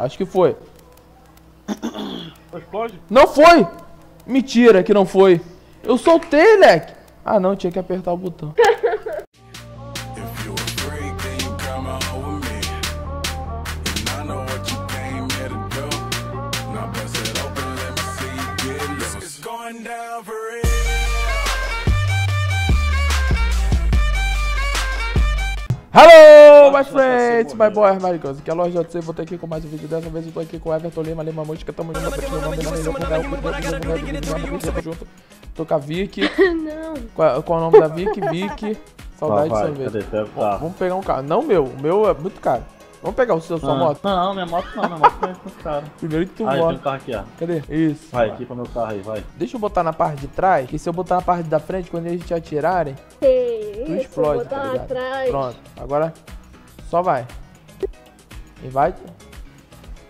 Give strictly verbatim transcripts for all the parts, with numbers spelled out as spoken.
Acho que foi. Explode? Não foi! Mentira que não foi. Eu soltei, leque. Ah, não, tinha que apertar o botão. Hello, my friends, my boys, my girls. Aqui é a loja de você, voltei aqui com mais um vídeo. Dessa vez eu tô aqui com o Everton Lima, Limamosca. Tamo junto, tamo junto. Tô com a Vicky. Qual, qual é o nome da Vicky? Vicky. Saudade de sorvete. Vamos pegar um carro. Não, meu. O meu é muito caro. Vamos pegar o seu, sua ah, moto? Não, minha moto não, minha moto não é muito cara. Primeiro que tu aí, moto. Carro aqui, ó. Cadê? Isso. Vai, vai aqui pra meu carro aí, vai. Deixa eu botar na parte de trás, que se eu botar na parte da frente, quando eles te atirarem, que tu isso, explode, botar tá ligado? Atrás. Pronto, agora só vai. E vai.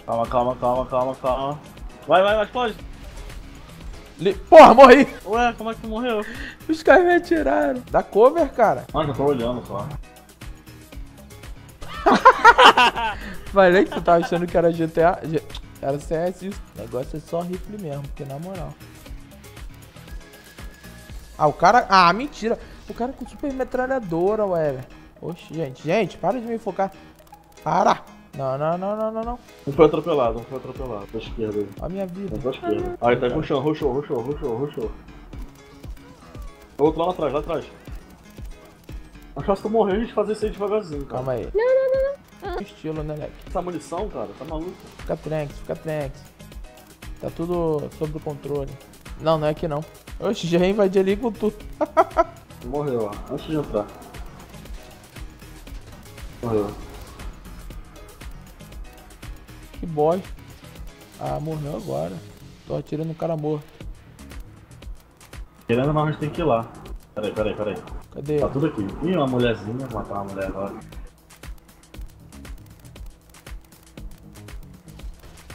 Calma, calma, calma, calma, calma. Vai, vai, vai, explode. Li... Porra, morri! Ué, como é que tu morreu? Os caras me atiraram. Dá cover, cara. Mano, eu tô olhando só. Falei que tu tava achando que era G T A. Era C S isso. O negócio é só rifle mesmo, porque na moral. Ah, o cara. Ah, mentira! O cara com super metralhadora, ué. Oxe, gente, gente, para de me focar. Para! Não, não, não, não, não, não. Um foi atropelado, um foi atropelado. Pra esquerda aí. A minha vida. Um pra esquerda. Ah, ele tá roxão, roxou, roxou, roxou, roxou. Outro lá atrás, lá atrás. Acho que eu morri de fazer isso aí devagarzinho, cara. Calma aí. Não, não, não, não. Estilo, né, leque? Essa munição, cara, tá maluco. Fica tranquilo, fica tranquilo. Tá tudo sob o controle. Não, não é aqui não. Oxe, já invadi ali com tudo. Morreu, ó. Antes de entrar. Morreu. Que bosta. Ah, morreu agora. Tô atirando o cara morto. Querendo, mas a gente tem que ir lá. Peraí, peraí, peraí. Cadê? Tá tudo aqui. Ih, uma mulherzinha. Vou matar uma mulher agora.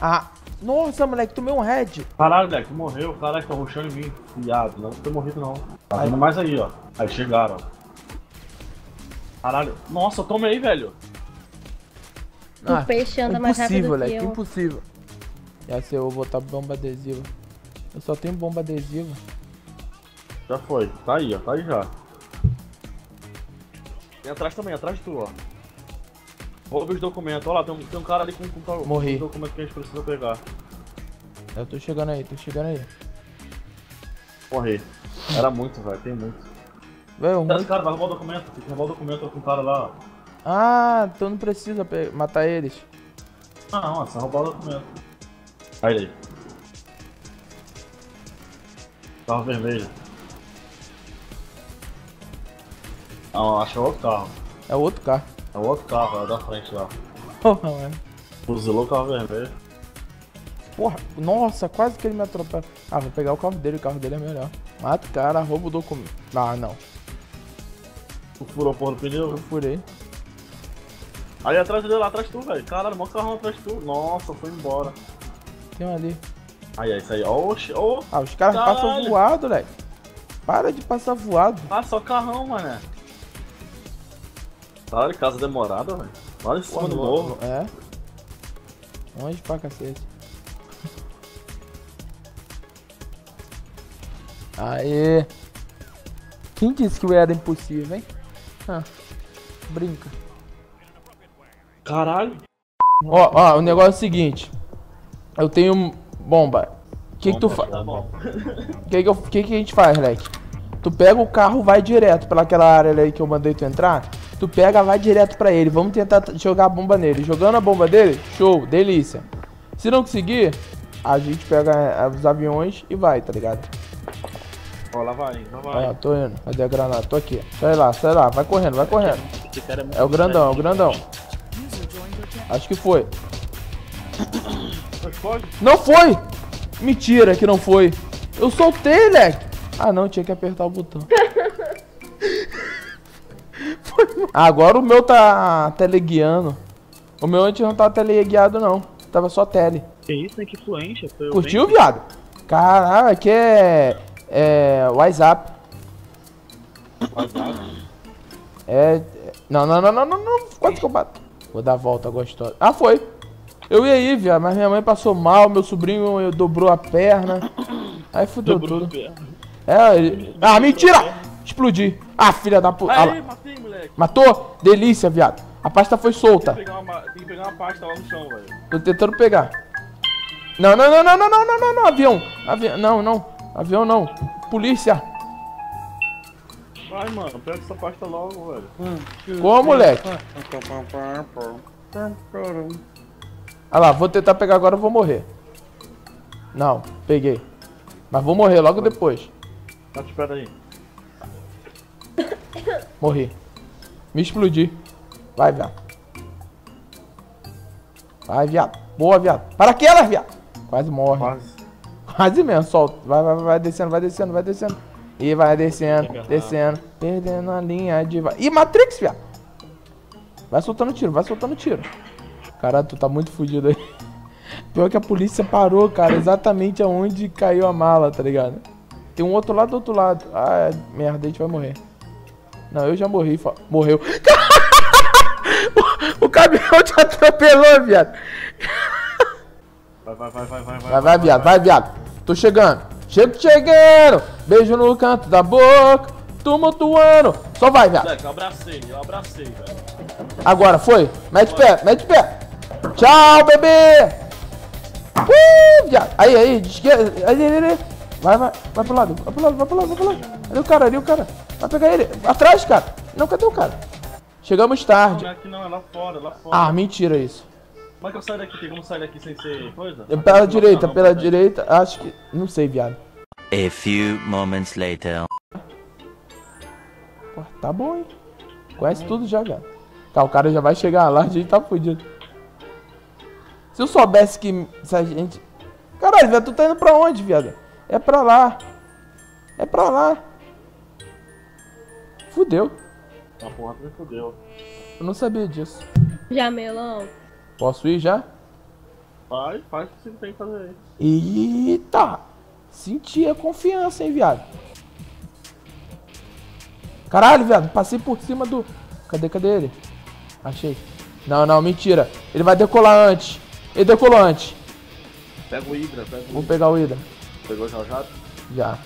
Ah, nossa, moleque, tomei um head. Caralho, moleque, morreu. Caraca, tá roxando em mim. Fiado, não tô morrido, não. Tá vindo mais aí, ó. Aí chegaram, ó. Caralho. Nossa, tomei, velho. Tô ah, peixando mais rápido que eu. Impossível, moleque, impossível. Essa eu vou botar bomba adesiva. Eu só tenho bomba adesiva. Já foi. Tá aí, ó. Tá aí já. Tem atrás também, atrás de tu, ó. Rouba os documentos, olha lá, tem um, tem um cara ali com, com, com os documentos que a gente precisa pegar. Eu tô chegando aí, tô chegando aí. Morri. Era muito, velho, tem muito. Velho, muito... cara, vai roubar o documento, tem que roubar o documento com o cara lá. Ah, então não precisa matar eles. Não, não, é só roubar o documento. Aí, aí. Carro vermelho. Não, acho que é outro carro. É outro carro. É o outro carro, é o da frente lá. Porra, mano. Fuzilou o carro vermelho. Porra, nossa, quase que ele me atropela. Ah, vou pegar o carro dele, o carro dele é melhor. Mata o cara, rouba o documento. Ah, não. Tu furou a porra do pneu? Eu furei. Aí atrás dele, lá atrás tu, velho. Caralho, mó carro atrás tu. Nossa, foi embora. Tem um ali. Aí, é isso aí. Oxi, oh, oh. Ah, os caras caralho. Passam voado, velho. Para de passar voado. Ah, só carrão, mané. Caralho, casa demorada, velho. Lá em cima do morro. É. Longe pra cacete. Aê. Quem disse que eu era impossível, hein? Ah, brinca. Caralho. Ó, ó, o negócio é o seguinte. Eu tenho bomba. O que que tu faz? O que que, eu... que que a gente faz, leque? Tu pega o carro, vai direto pra aquela área ali que eu mandei tu entrar. Tu pega, vai direto pra ele. Vamos tentar jogar a bomba nele. Jogando a bomba dele, show, delícia. Se não conseguir, a gente pega os aviões e vai, tá ligado? Ó, lá vai, lá vai. Ah, tô indo. Cadê a granada? Tô aqui. Sai lá, sai lá. Vai correndo, vai correndo. É o grandão, é o grandão. Acho que foi. Não foi! Mentira que não foi. Eu soltei, leque. Ah, não, tinha que apertar o botão. Agora o meu tá teleguiando. O meu antes não tava teleguiado não. Tava só tele. Que isso, né? Que fluência. Curtiu, bem... viado? Caralho, aqui é... É... WhatsApp. WhatsApp? É... Não, não, não, não, não, não. Quase que eu bato. Vou dar a volta gostosa. Ah, foi. Eu ia ir, viado, mas minha mãe passou mal, meu sobrinho eu dobrou a perna. Aí fudeu dobrou tudo. Dobrou a perna. É, ele... Ah, mentira! Explodi. Ah, filha da puta. Ah, matei, moleque. Matou? Delícia, viado. A pasta foi solta. Tem que pegar uma, tem que pegar uma pasta lá no chão, velho. Tô tentando pegar. Não, não, não, não, não, não, não, não, não, avião. Avião, não, não. Avião não. Polícia. Vai, mano, pega essa pasta logo, velho. Como, moleque? Ah lá, vou tentar pegar agora, eu vou morrer. Não, peguei. Mas vou morrer logo depois. Tá, te espera aí. Morri. Me explodi. Vai, viado. Vai, viado. Boa, viado. Para aquelas, viado. Quase morre. Quase. Quase mesmo, solta. Vai, vai, vai descendo, vai descendo, vai descendo. E vai descendo, descendo. Perdendo a linha de... Ih, Matrix, viado. Vai soltando tiro, vai soltando tiro. Caralho, tu tá muito fudido aí. Pior que a polícia parou, cara, exatamente aonde caiu a mala, tá ligado? Tem um outro lado do outro lado. Ah, merda, a gente vai morrer. Não, eu já morri. Fa... Morreu. O caminhão te atropelou, viado. Vai, vai, vai, vai, vai, vai. Vai, vai, viado, vai, viado. Tô chegando. Chego, chegando. Beijo no canto da boca. Tumultuando. Só vai, viado. Moleque, eu abracei, eu abracei, velho. Agora, foi. Mete pé, mete pé. Tchau, bebê. Uh, viado. Aí, aí, de esquerda. Aí, aí, aí. Vai, vai, vai pro lado, vai pro lado, vai pro lado, vai pro lado. Ali o cara, ali o cara. Vai pegar ele. Atrás, cara. Não, cadê o cara? Chegamos tarde. Não, não é aqui não, é lá fora, lá fora. Ah, mentira isso. Como é que eu saio daqui? Tem como sair daqui sem ser coisa? É pela direita, não, pela não, direita. Não. Acho que... Não sei, viado. A few moments later. Pô, tá bom, hein? Conhece hum. tudo já, viado. Tá, o cara já vai chegar lá, a gente tá fudido. Se eu soubesse que... Se a gente... Caralho, viado, tu tá indo pra onde, viado? É pra lá. É pra lá. Fudeu. A porra me fudeu. Eu não sabia disso. Jamelão. Posso ir já? Vai, faz o que você tem que fazer aí. Eita. Senti a confiança, hein, viado. Caralho, viado. Passei por cima do... Cadê, cadê ele? Achei. Não, não, mentira. Ele vai decolar antes. Ele decolou antes. Pega o Hydra, pega o Hydra. Vou pegar o Hydra. Pegou já o jato? Já.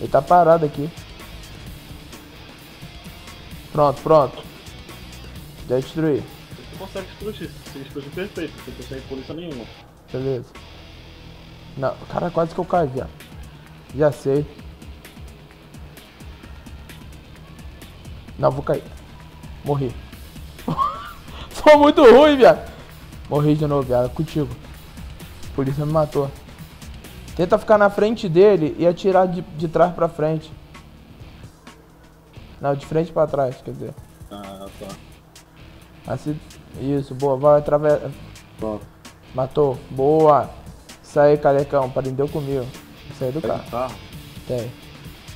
Ele tá parado aqui. Pronto, pronto. Já destruí. Você consegue destruir, você destruiu perfeito, você não consegue polícia nenhuma. Beleza. Não, cara, quase que eu caí, já. Já sei. Não, vou cair. Morri. Foi muito ruim, viado. Morri de novo, viado. Contigo. A polícia me matou. Tenta ficar na frente dele e atirar de, de trás pra frente. Não, de frente pra trás, quer dizer. Ah, tá. Assim, isso, boa, vai, atravessa. Pronto. Matou, boa. Isso aí, carecão, prendeu comigo. Saiu do carro. Tem.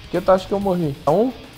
Porque eu acho que eu morri. Um?